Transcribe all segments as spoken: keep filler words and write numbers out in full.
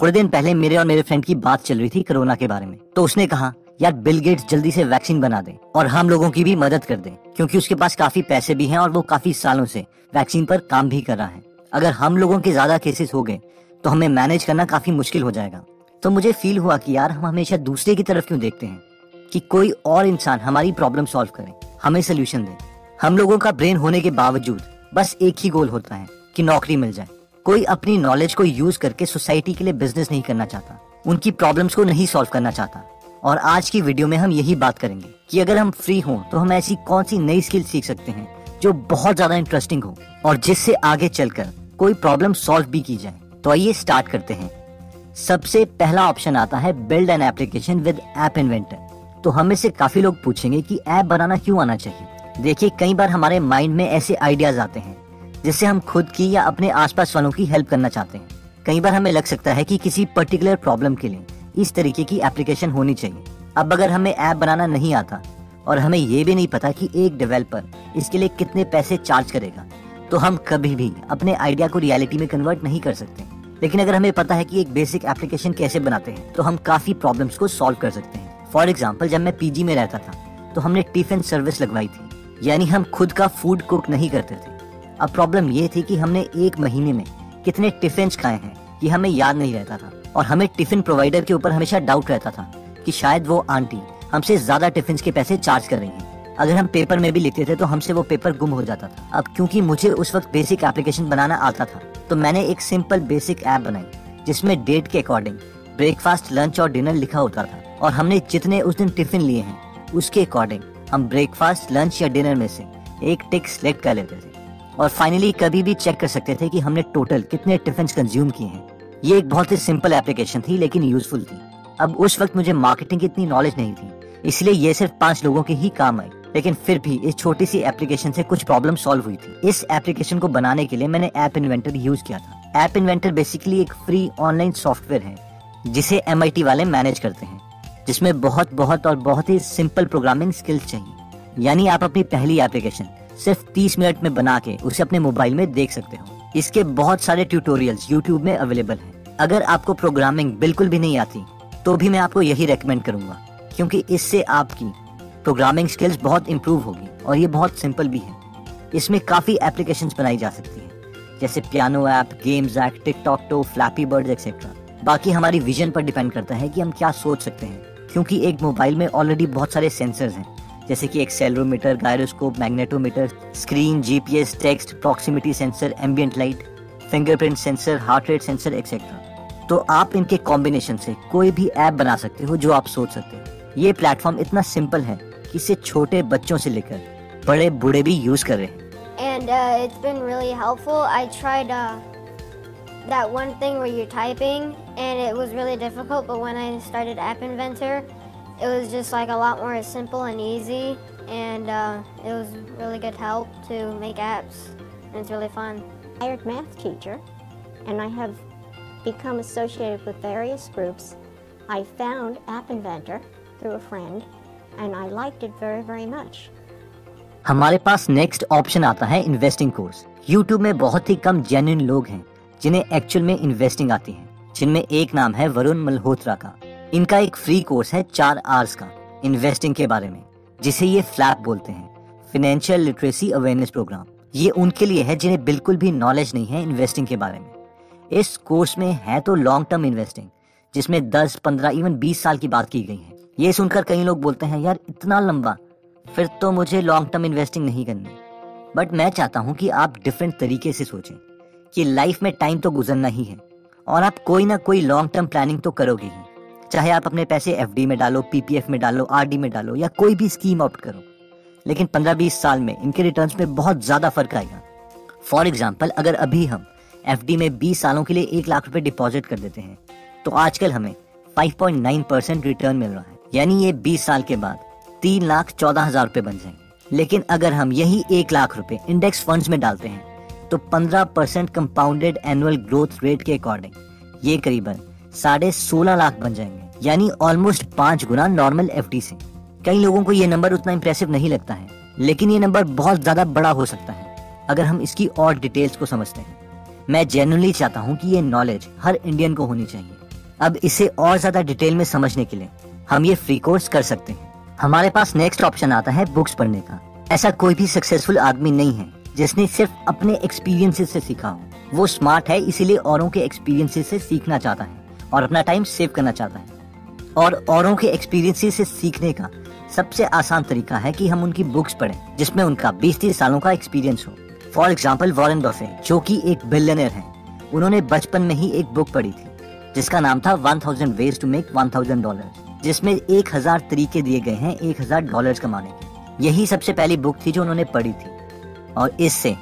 थोड़े दिन पहले मेरे और मेरे फ्रेंड की बात चल रही थी कोरोना के बारे में, तो उसने कहा यार बिल गेट्स जल्दी से वैक्सीन बना दें और हम लोगों की भी मदद कर दें, क्योंकि उसके पास काफी पैसे भी हैं और वो काफी सालों से वैक्सीन पर काम भी कर रहा है। अगर हम लोगों के ज्यादा केसेस हो गए तो हमें मैनेज करना काफी मुश्किल हो जाएगा। तो मुझे फील हुआ कि यार हम हमेशा दूसरे की तरफ क्यों देखते हैं कि कोई और इंसान हमारी प्रॉब्लम सॉल्व करे, हमें सोल्यूशन दे। हम लोगों का ब्रेन होने के बावजूद बस एक ही गोल होता है कि नौकरी मिल जाए। कोई अपनी नॉलेज को यूज करके सोसाइटी के लिए बिजनेस नहीं करना चाहता, उनकी प्रॉब्लम्स को नहीं सॉल्व करना चाहता। और आज की वीडियो में हम यही बात करेंगे कि अगर हम फ्री हों तो हम ऐसी कौन सी नई स्किल सीख सकते हैं जो बहुत ज्यादा इंटरेस्टिंग हो और जिससे आगे चलकर कोई प्रॉब्लम सॉल्व भी की जाए। तो आइए स्टार्ट करते हैं। सबसे पहला ऑप्शन आता है build an application with app inventor. तो हमें से काफी लोग पूछेंगे कि ऐप बनाना क्यों आना चाहिए। देखिए कई बार हमारे माइंड में ऐसे आइडियाज आते हैं जिससे हम खुद की या अपने आसपास वालों की हेल्प करना चाहते हैं। कई बार हमें लग सकता है कि किसी पर्टिकुलर प्रॉब्लम के लिए इस तरीके की एप्लीकेशन होनी चाहिए। अब अगर हमें ऐप बनाना नहीं आता और हमें ये भी नहीं पता कि एक डेवलपर इसके लिए कितने पैसे चार्ज करेगा, तो हम कभी भी अपने आइडिया को रियलिटी में कन्वर्ट नहीं कर सकते। लेकिन अगर हमें पता है कि एक बेसिक एप्लीकेशन कैसे बनाते हैं तो हम काफी प्रॉब्लम्स को सॉल्व कर सकते हैं। फॉर एग्जाम्पल, जब मैं पीजी में रहता था तो हमने टिफिन सर्विस लगवाई थी, यानी हम खुद का फूड कुक नहीं करते थे। अब प्रॉब्लम ये थी कि हमने एक महीने में कितने टिफिन्स खाए हैं ये हमें याद नहीं रहता था, और हमें टिफिन प्रोवाइडर के ऊपर हमेशा डाउट रहता था कि शायद वो आंटी हमसे ज्यादा टिफिन्स के पैसे चार्ज कर रही हैं। अगर हम पेपर में भी लिखते थे तो हमसे वो पेपर गुम हो जाता था। अब क्योंकि मुझे उस वक्त बेसिक एप्लीकेशन बनाना आता था तो मैंने एक सिंपल बेसिक ऐप बनाई जिसमें डेट के अकॉर्डिंग ब्रेकफास्ट, लंच और डिनर लिखा होता था, और हमने जितने उस दिन टिफिन लिए हैं उसके अकॉर्डिंग हम ब्रेकफास्ट, लंच या डिनर में से एक टिक सेलेक्ट कर लेते थे और फाइनली कभी भी चेक कर सकते थे कि हमने टोटल कितने टिफिन कंज्यूम किए हैं। ये एक बहुत ही सिंपल एप्लीकेशन थी लेकिन यूजफुल थी। अब उस वक्त मुझे मार्केटिंग की इतनी नॉलेज नहीं थी, इसलिए ये सिर्फ पांच लोगों के ही काम आई। लेकिन फिर भी इस छोटी सी एप्लीकेशन से कुछ प्रॉब्लम सॉल्व हुई थी। इस एप्लीकेशन को बनाने के लिए मैंने ऐप इन्वेंटर यूज किया था। ऐप इन्वेंटर बेसिकली एक फ्री ऑनलाइन सॉफ्टवेयर है जिसे एम आई टी वाले मैनेज करते हैं, जिसमें बहुत बहुत और बहुत ही सिंपल प्रोग्रामिंग स्किल्स चाहिए। यानी आप अपनी पहली एप्लीकेशन सिर्फ तीस मिनट में बना के उसे अपने मोबाइल में देख सकते हो। इसके बहुत सारे ट्यूटोरियल्स यूट्यूब में अवेलेबल हैं। अगर आपको प्रोग्रामिंग बिल्कुल भी नहीं आती तो भी मैं आपको यही रेकमेंड करूंगा, क्योंकि इससे आपकी प्रोग्रामिंग स्किल्स बहुत इम्प्रूव होगी और ये बहुत सिंपल भी है। इसमें काफ़ी एप्लीकेशंस बनाई जा सकती हैं, जैसे piano app, games app, tic tac toe, flappy birds etcetera. बाकी हमारी विजन पर डिपेंड करता है कि हम क्या सोच सकते हैं, क्योंकि एक मोबाइल में ऑलरेडी बहुत सारे सेंसर्स हैं जैसे कि accelerometer, gyroscope, magnetometer, screen, G P S, text, proximity sensor, ambient light, fingerprint sensor, heart rate sensor etcetera. तो आप इनके कॉम्बिनेशन से कोई भी ऐप बना सकते हो जो आप सोच सकते हो। ये प्लेटफॉर्म इतना सिंपल है कि इसे छोटे बच्चों से लेकर बड़े बूढ़े भी यूज कर रहे हैं। And uh, it's been really helpful. I tried uh, that one thing where you're typing and it was really difficult, but when I started App Inventor, it was just like a lot more simple and easy, and uh, it was really good help to make apps, and it's really fun. I am a math teacher, and I have become associated with various groups. I found App Inventor through a friend, and I liked it very, very much. हमारे पास next option आता है investing course. YouTube में बहुत ही कम genuine लोग हैं जिन्हें actual में investing आती है, जिनमें एक नाम है वरुण मल्होत्रा का। इनका एक फ्री कोर्स है चार आवर्स का इन्वेस्टिंग के बारे में, जिसे ये फ्लैप बोलते हैं, फाइनेंशियल लिटरेसी अवेयरनेस प्रोग्राम। ये उनके लिए है जिन्हें बिल्कुल भी नॉलेज नहीं है इन्वेस्टिंग के बारे में। इस कोर्स में है तो लॉन्ग टर्म इन्वेस्टिंग, जिसमें दस, पंद्रह, इवन बीस साल की बात की गई है। ये सुनकर कई लोग बोलते हैं यार इतना लंबा, फिर तो मुझे लॉन्ग टर्म इन्वेस्टिंग नहीं करनी। बट मैं चाहता हूँ कि आप डिफरेंट तरीके से सोचें कि लाइफ में टाइम तो गुजरना ही है और आप कोई ना कोई लॉन्ग टर्म प्लानिंग तो करोगे ही। चाहे आप अपने पैसे एफ डी में डालो, पी पी एफ में डालो, आर डी में डालो, या कोई भी स्कीम ऑप्ट करो, लेकिन पंद्रह बीस साल में इनके रिटर्न्स में बहुत ज़्यादा फर्क आएगा। फॉर एग्जांपल, अगर अभी हम एफ डी में बीस सालों के लिए एक लाख रुपए डिपॉजिट कर देते हैं तो आजकल हमें पाँच पॉइंट नौ परसेंट रिटर्न मिल रहा है, यानी ये बीस साल के बाद तीन लाख चौदह हजार रुपये बन जाएंगे। लेकिन अगर हम यही एक लाख रुपये इंडेक्स फंड्स में डालते हैं तो पंद्रह percent compounded annual growth rate के अकॉर्डिंग ये करीबन साढ़े सोलह लाख बन जाएंगे, यानी ऑलमोस्ट पांच गुना नॉर्मल एफ डी से। कई लोगों को ये नंबर उतना इंप्रेसिव नहीं लगता है, लेकिन ये नंबर बहुत ज्यादा बड़ा हो सकता है अगर हम इसकी और डिटेल्स को समझते हैं। मैं जेन्युइनली चाहता हूँ कि ये नॉलेज हर इंडियन को होनी चाहिए, अब इसे और ज्यादा डिटेल में समझने के लिए हम ये फ्री कोर्स कर सकते हैं। हमारे पास नेक्स्ट ऑप्शन आता है बुक्स पढ़ने का। ऐसा कोई भी सक्सेसफुल आदमी नहीं है जिसने सिर्फ अपने एक्सपीरियंसेस से सीखा हो। वो स्मार्ट है इसीलिए औरों के एक्सपीरियंसेस से सीखना चाहता है और अपना टाइम सेव करना चाहता है। और औरों के एक्सपीरियंसेस से सीखने का सबसे आसान तरीका है कि हम उनकी बुक्स पढ़ें जिसमें उनका बीस तीस सालों का एक्सपीरियंस हो। फॉर एग्जाम्पल वॉरेन बफेट जो कि एक बिलियनर है, उन्होंने बचपन में ही एक बुक पढ़ी थी जिसका नाम था one thousand ways to make one thousand dollar, जिसमें एक हजार तरीके दिए गए हैं एक हजार डॉलर कमाने के। यही सबसे पहली बुक थी जो उन्होंने पढ़ी थी और इससे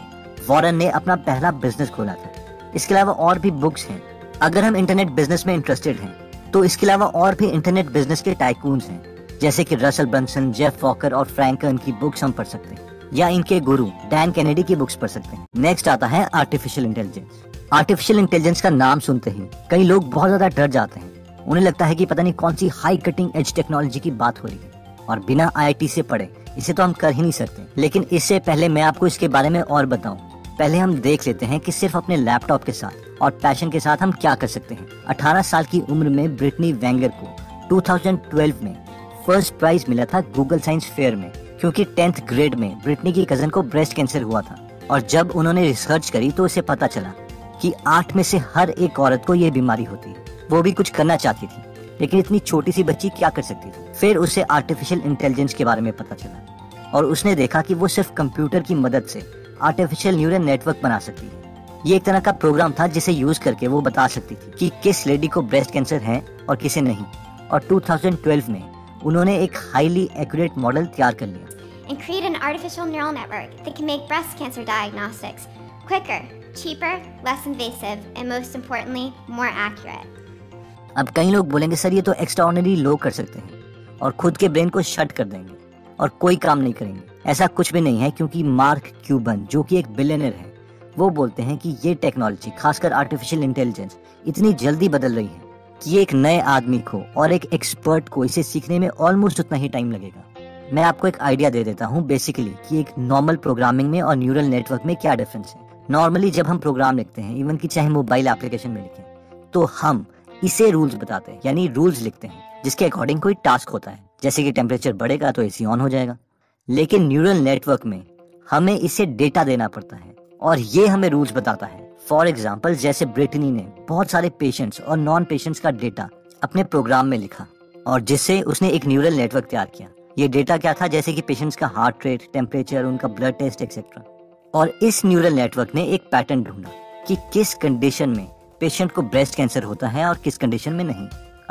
वॉरेन ने अपना पहला बिजनेस खोला था। इसके अलावा और भी बुक्स हैं। अगर हम इंटरनेट बिजनेस में इंटरेस्टेड हैं तो इसके अलावा और भी इंटरनेट बिजनेस के टाइकून्स हैं जैसे कि रसल ब्रंसन, जेफ वॉकर और फ्रैंक कर्न की बुक्स हम पढ़ सकते हैं या इनके गुरु डैन कैनेडी की बुक्स पढ़ सकते हैं। नेक्स्ट आता है आर्टिफिशियल इंटेलिजेंस। आर्टिफिशियल इंटेलिजेंस का नाम सुनते ही कई लोग बहुत ज्यादा डर जाते हैं। उन्हें लगता है कि पता नहीं कौन सी हाई कटिंग एज टेक्नोलॉजी की बात हो रही है और बिना आई आई टी से पढ़े इसे तो हम कर ही नहीं सकते। लेकिन इससे पहले मैं आपको इसके बारे में और बताऊं, पहले हम देख लेते हैं कि सिर्फ अपने लैपटॉप के साथ और पैशन के साथ हम क्या कर सकते हैं। अठारह साल की उम्र में ब्रिटनी वेंगर को दो हज़ार बारह में फर्स्ट प्राइज मिला था गूगल साइंस फेयर में, क्योंकि टेंथ ग्रेड में ब्रिटनी की कजन को ब्रेस्ट कैंसर हुआ था और जब उन्होंने रिसर्च करी तो उसे पता चला कि आठ में से हर एक औरत को ये बीमारी होती है। वो भी कुछ करना चाहती थी लेकिन इतनी छोटी सी बच्ची क्या कर सकती थी। फिर उसे आर्टिफिशियल इंटेलिजेंस के बारे में पता चला और उसने देखा कि वो सिर्फ कंप्यूटर की मदद से आर्टिफिशियल न्यूरल नेटवर्क बना सकती है। ये एक तरह का प्रोग्राम था जिसे यूज करके वो बता सकती थी कि किस लेडी को ब्रेस्ट कैंसर है और किसे नहीं। और दो हज़ार बारह में उन्होंने एक हाईली एक्यूरेट मॉडल तैयार कर लिया। And create an artificial neural network that can make breast cancer diagnostics quicker, cheaper, less invasive, and most importantly, more accurate. अब कई लोग बोलेंगे सर ये तो एक्स्ट्राऑर्डिनरी लोग कर सकते हैं और खुद के ब्रेन को शट कर देंगे और कोई काम नहीं करेंगे। ऐसा कुछ भी नहीं है क्योंकि मार्क क्यूबन जो कि एक बिलियनर है वो बोलते हैं कि ये टेक्नोलॉजी खासकर आर्टिफिशियल इंटेलिजेंस इतनी जल्दी बदल रही है कि एक नए आदमी को और एक एक्सपर्ट को इसे सीखने में ऑलमोस्ट उतना ही टाइम लगेगा। मैं आपको एक आइडिया दे देता हूँ बेसिकली कि एक नॉर्मल प्रोग्रामिंग में और न्यूरल नेटवर्क में क्या डिफरेंस है। नॉर्मली जब हम प्रोग्राम लिखते हैं इवन कि चाहे मोबाइल एप्लीकेशन में लिखें तो हम इसे रूल्स बताते हैं, यानी रूल्स लिखते हैं जिसके अकॉर्डिंग कोई टास्क होता है, जैसे कि टेम्परेचर बढ़ेगा तो एसी ऑन हो जाएगा। लेकिन न्यूरल नेटवर्क में हमें इसे डेटा देना पड़ता है और ये हमें रूल्स बताता है। फॉर एग्जाम्पल जैसे ब्रिटनी ने बहुत सारे पेशेंट्स और नॉन पेशेंट्स का डेटा अपने प्रोग्राम में लिखा और जिससे उसने एक न्यूरल नेटवर्क तैयार किया। ये डेटा क्या था जैसे कि पेशेंट्स का हार्ट रेट, टेम्परेचर, उनका ब्लड टेस्ट एक्सेट्रा। और इस न्यूरल नेटवर्क ने एक पैटर्न ढूंढा कि किस कंडीशन में पेशेंट को ब्रेस्ट कैंसर होता है और किस कंडीशन में नहीं।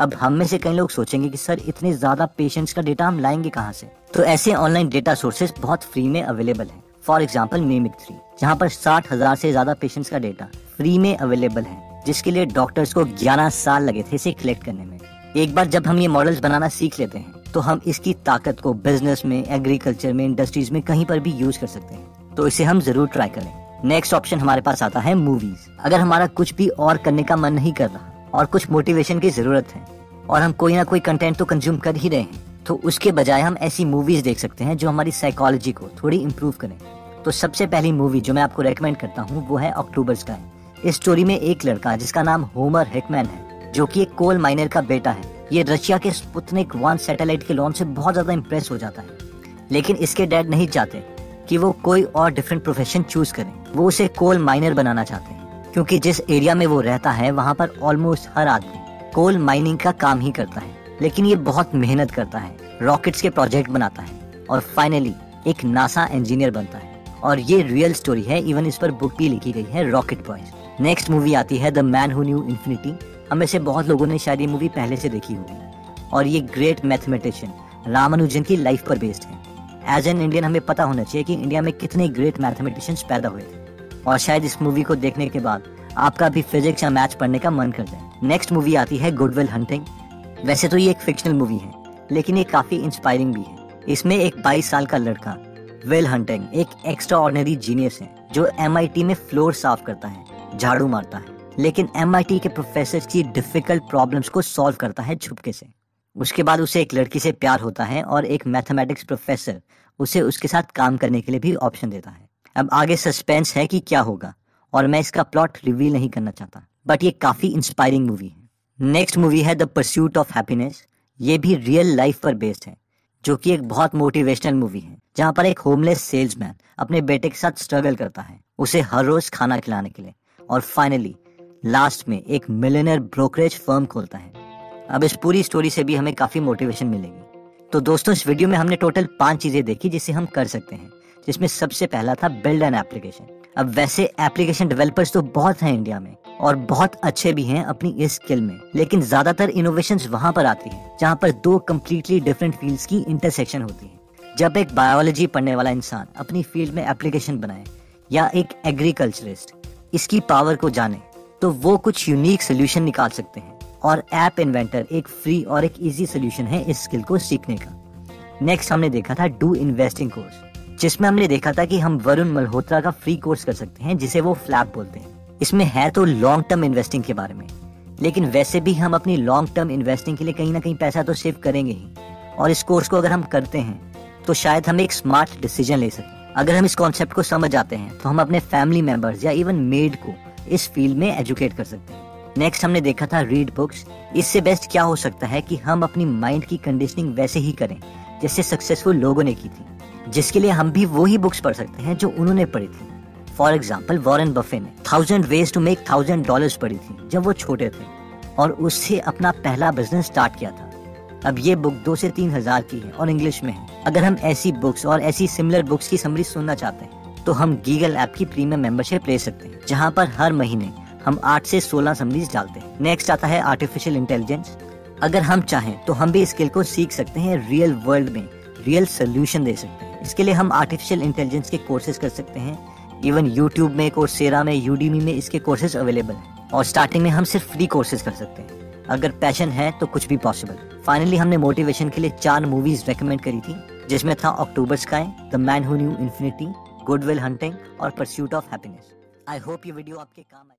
अब हम में से कई लोग सोचेंगे कि सर इतने ज्यादा पेशेंट्स का डेटा हम लाएंगे कहाँ से, तो ऐसे ऑनलाइन डेटा सोर्सेज बहुत फ्री में अवेलेबल है। फॉर एग्जाम्पल मिमिक थ्री जहाँ पर साठ हजार से ज्यादा पेशेंट्स का डेटा फ्री में अवेलेबल है, जिसके लिए डॉक्टर्स को ग्यारह साल लगे थे इसे कलेक्ट करने में। एक बार जब हम ये मॉडल्स बनाना सीख लेते हैं तो हम इसकी ताकत को बिजनेस में, एग्रीकल्चर में, इंडस्ट्रीज में कहीं पर भी यूज कर सकते हैं, तो इसे हम जरूर ट्राई करें। नेक्स्ट ऑप्शन हमारे पास आता है मूवीज। अगर हमारा कुछ भी और करने का मन नहीं कर रहा और कुछ मोटिवेशन की जरूरत है और हम कोई ना कोई कंटेंट तो कंज्यूम कर ही रहे हैं, तो उसके बजाय हम ऐसी मूवीज देख सकते हैं जो हमारी साइकोलॉजी को थोड़ी इम्प्रूव करें। तो सबसे पहली मूवी जो मैं आपको रेकमेंड करता हूँ वो है अक्टूबर स्काई। इस स्टोरी में एक लड़का जिसका नाम होमर हिकमैन है जो कि एक कोल माइनर का बेटा है, ये रशिया के स्पुतनिक वन सैटेलाइट के लॉन्च से बहुत ज्यादा इम्प्रेस हो जाता है। लेकिन इसके डैड नहीं चाहते कि वो कोई और डिफरेंट प्रोफेशन चूज करें, वो उसे कोल माइनर बनाना चाहते हैं क्योंकि जिस एरिया में वो रहता है वहाँ पर ऑलमोस्ट हर आदमी कोल माइनिंग का काम ही करता है। लेकिन ये बहुत मेहनत करता है, रॉकेट्स के प्रोजेक्ट बनाता है और फाइनली एक नासा इंजीनियर बनता है। और ये रियल स्टोरी है, इवन इस पर बुक भी लिखी गई है, रॉकेट बॉयज। नेक्स्ट मूवी आती है the man who new infinity. हमें से बहुत लोगों ने शायद ये मूवी पहले से देखी होगी और ये ग्रेट मैथमेटिशियन रामानुजन की लाइफ पर बेस्ड है। एज एन इंडियन हमें पता होना चाहिए कि इंडिया में कितने ग्रेट मैथमेटिशियंस पैदा हुए थे और शायद इस मूवी को देखने के बाद आपका भी फिजिक्स या मैथ्स पढ़ने का मन कर जाए। नेक्स्ट मूवी आती है गुड विल हंटिंग। वैसे तो ये एक फिक्शनल मूवी है लेकिन ये काफ़ी इंस्पायरिंग भी है। इसमें एक बाईस साल का लड़का विल हंटिंग एक एक्स्ट्राऑर्डिनरी जीनियस है जो एम आई टी में फ्लोर साफ करता है, झाड़ू मारता है, लेकिन एम आई टी के प्रोफेसर की डिफिकल्ट प्रॉब्लम्स को सॉल्व करता है छुपके से। उसके बाद उसे एक लड़की से प्यार होता है और एक मैथमेटिक्स प्रोफेसर उसे उसके साथ काम करने के लिए भी ऑप्शन देता है। अब आगे सस्पेंस है कि क्या होगा और मैं इसका प्लॉट रिवील नहीं करना चाहता, बट ये काफी इंस्पायरिंग मूवी है। नेक्स्ट मूवी है द परस्यूट ऑफ हैप्पीनेस। ये भी रियल लाइफ पर बेस्ड है, जो कि एक बहुत मोटिवेशनल मूवी है, जहाँ पर एक होमलेस सेल्समैन अपने बेटे के साथ स्ट्रगल करता है उसे हर रोज खाना खिलाने के लिए, और फाइनली लास्ट में एक मिलियनेयर ब्रोकरेज फर्म खोलता है। अब इस पूरी स्टोरी से भी हमें काफी मोटिवेशन मिलेगी। तो दोस्तों, इस वीडियो में हमने टोटल पांच चीजें देखी जिसे हम कर सकते हैं, जिसमें सबसे पहला था बिल्ड एन एप्लीकेशन। अब वैसे एप्लीकेशन डेवलपर्स तो बहुत हैं इंडिया में, और बहुत अच्छे भी हैं अपनी इस स्किल में, लेकिन ज्यादातर इनोवेशंस वहाँ पर आती हैं जहाँ पर दो कम्प्लीटली डिफरेंट फील्ड्स की इंटरसेक्शन होती है। जब एक बायोलॉजी पढ़ने वाला इंसान अपनी फील्ड में एप्लीकेशन बनाए, या एक एग्रीकल्चरिस्ट इसकी पावर को जाने, तो वो कुछ यूनिक सोल्यूशन निकाल सकते हैं, और ऐप इन्वेंटर एक फ्री और एक ईजी सोल्यूशन है इस स्किल को सीखने का। नेक्स्ट हमने देखा था डू इन्वेस्टिंग कोर्स, जिसमें हमने देखा था कि हम वरुण मल्होत्रा का फ्री कोर्स कर सकते हैं जिसे वो फ्लैप बोलते हैं। इसमें है तो लॉन्ग टर्म इन्वेस्टिंग के बारे में, लेकिन वैसे भी हम अपनी लॉन्ग टर्म इन्वेस्टिंग के लिए कहीं ना कहीं पैसा तो सेव करेंगे ही, और इस कोर्स को अगर हम करते हैं तो शायद हम एक स्मार्ट डिसीजन ले सकें। अगर हम इस कॉन्सेप्ट को समझ आते हैं तो हम अपने फैमिली मेंबर्स या इवन मेड को इस फील्ड में एजुकेट कर सकते हैं। नेक्स्ट हमने देखा था रीड बुक्स। इससे बेस्ट क्या हो सकता है कि हम अपनी माइंड की कंडीशनिंग वैसे ही करें जैसे सक्सेसफुल लोगों ने की थी, जिसके लिए हम भी वो ही बुक्स पढ़ सकते हैं जो उन्होंने पढ़ी थी। फॉर एग्जाम्पल, वॉरेन बफे ने thousand ways to make thousand dollars पढ़ी थी जब वो छोटे थे, और उससे अपना पहला बिजनेस स्टार्ट किया था। अब ये बुक दो से तीन हजार की है और इंग्लिश में है। अगर हम ऐसी बुक्स और ऐसी सिमिलर बुक्स की समरी सुनना चाहते हैं तो हम गूगल ऐप की प्रीमियम मेंबरशिप ले सकते हैं, जहाँ पर हर महीने हम आठ से सोलह समरीज डालते हैं। नेक्स्ट आता है आर्टिफिशियल इंटेलिजेंस। अगर हम चाहें तो हम भी इस स्किल को सीख सकते हैं, रियल वर्ल्ड में रियल सोल्यूशन दे सकते हैं। इसके लिए हम आर्टिफिशियल इंटेलिजेंस के कोर्सेज कर सकते हैं। इवन यूट्यूब में, कोर्सेरा में, यूडीमी में इसके कोर्सेज अवेलेबल हैं, और स्टार्टिंग में हम सिर्फ फ्री कोर्सेज कर सकते हैं। अगर पैशन है तो कुछ भी पॉसिबल। फाइनली हमने मोटिवेशन के लिए चार मूवीज रेकमेंड करी थी, जिसमें था October Sky, the man who knew infinity, Good Will Hunting और pursuit of happiness. I hope ये वीडियो आपके काम आए।